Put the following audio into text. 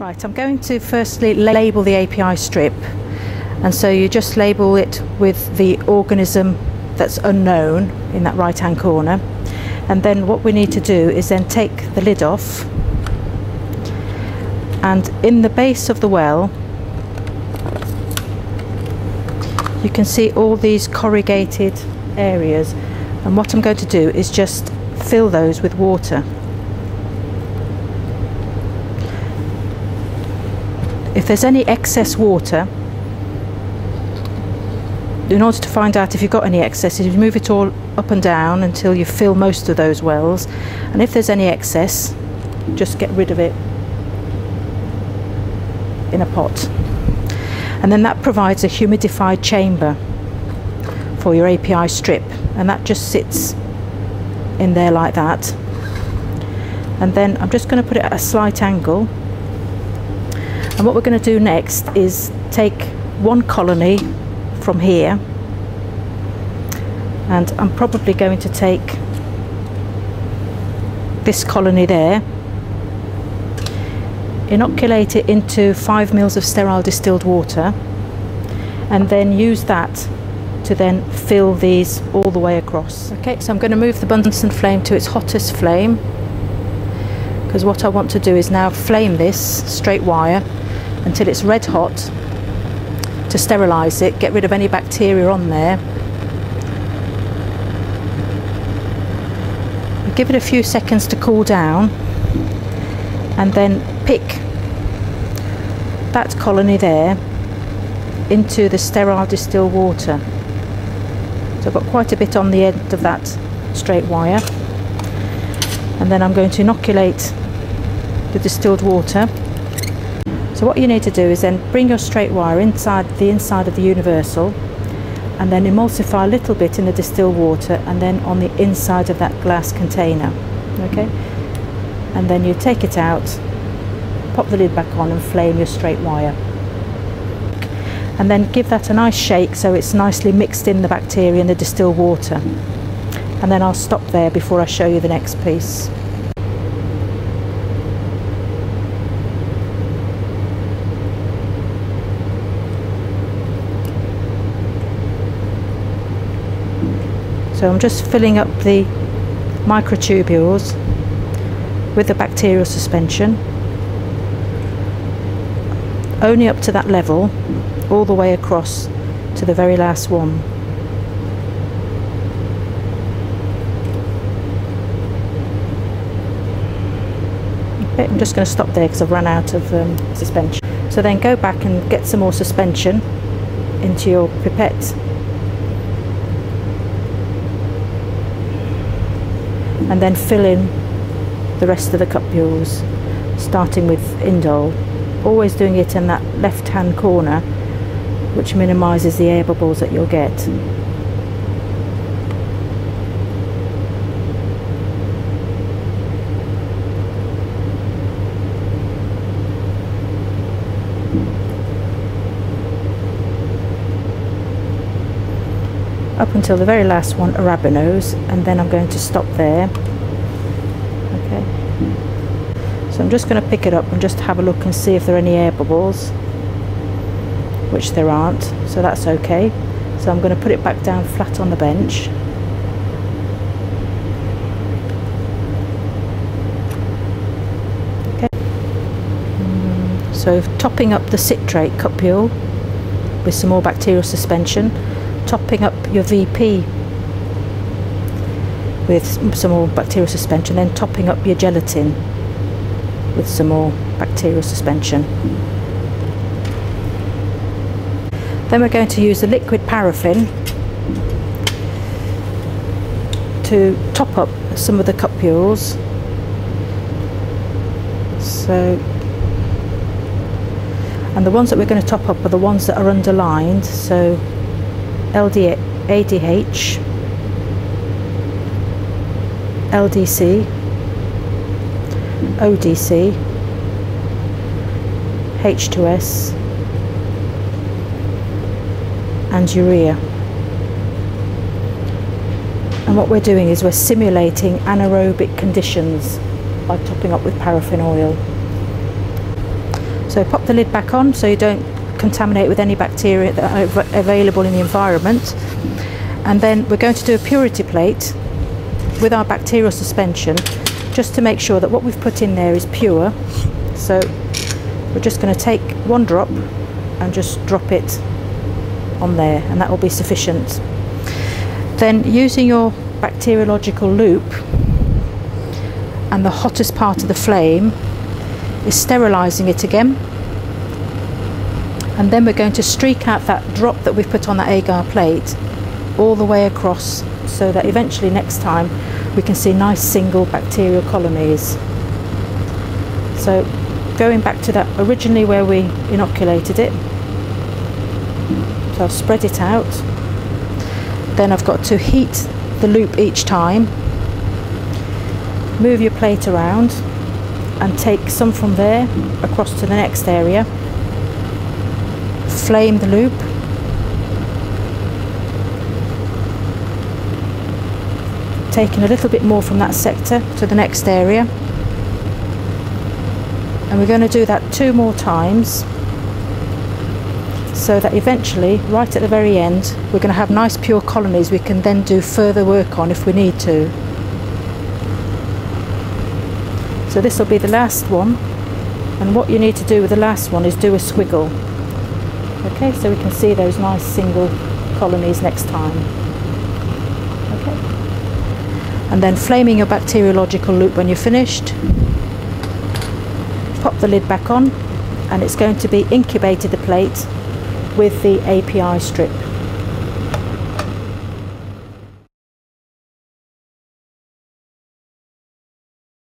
Right, I'm going to firstly label the API strip, and so you just label it with the organism that's unknown in that right hand corner, and then what we need to do is then take the lid off, and in the base of the well you can see all these corrugated areas, and what I'm going to do is just fill those with water. If there's any excess water, in order to find out if you've got any excesses, you move it all up and down until you fill most of those wells, and if there's any excess, just get rid of it in a pot, and then that provides a humidified chamber for your API strip, and that just sits in there like that. And then I'm just going to put it at a slight angle, and what we're going to do next is take one colony from here, and I'm probably going to take this colony there, inoculate it into 5 mL of sterile distilled water, and then use that to then fill these all the way across. Okay, so I'm going to move the Bunsen flame to its hottest flame, because what I want to do is now flame this straight wire until it's red hot to sterilise it, get rid of any bacteria on there. Give it a few seconds to cool down, and then pick that colony there into the sterile distilled water. So I've got quite a bit on the end of that straight wire, and then I'm going to inoculate the distilled water. So what you need to do is then bring your straight wire inside the of the universal, and then emulsify a little bit in the distilled water, and then on the inside of that glass container. Okay, and then you take it out, pop the lid back on, and flame your straight wire, and then give that a nice shake so it's nicely mixed in the bacteria and the distilled water. And then I'll stop there before I show you the next piece. So I'm just filling up the microtubules with the bacterial suspension, only up to that level, all the way across to the very last one. Okay, I'm just going to stop there because I've run out of suspension. So then go back and get some more suspension into your pipette, and then fill in the rest of the cupules, starting with indole, always doing it in that left hand corner, which minimises the air bubbles that you'll get. Up until the very last one, arabinos, and then I'm going to stop there. Okay. So I'm just going to pick it up and just have a look and see if there are any air bubbles, which there aren't, so that's okay. So I'm going to put it back down flat on the bench. Okay. So topping up the citrate cupule with some more bacterial suspension, topping up your VP with some more bacterial suspension, then topping up your gelatin with some more bacterial suspension. Then we're going to use the liquid paraffin to top up some of the cupules. So, and the ones that we're going to top up are the ones that are underlined, so LDH, LDC, ODC, H2S, and urea. And what we're doing is we're simulating anaerobic conditions by topping up with paraffin oil. So pop the lid back on so you don't contaminate with any bacteria that are available in the environment. And then we're going to do a purity plate with our bacterial suspension, just to make sure that what we've put in there is pure. So we're just going to take one drop and just drop it on there, and that will be sufficient. Then, using your bacteriological loop, and the hottest part of the flame is sterilizing it again, and then we're going to streak out that drop that we've put on that agar plate all the way across, so that eventually next time we can see nice single bacterial colonies. So going back to that originally where we inoculated it, so I've spread it out, then I've got to heat the loop each time, move your plate around and take some from there across to the next area, flame the loop, taking a little bit more from that sector to the next area, and we're going to do that 2 more times, so that eventually right at the very end we're going to have nice pure colonies we can then do further work on if we need to. So this will be the last one, and what you need to do with the last one is do a squiggle, okay, so we can see those nice single colonies next time. Okay. And then flaming your bacteriological loop when you're finished, pop the lid back on, and it's going to be incubated, the plate, with the API strip.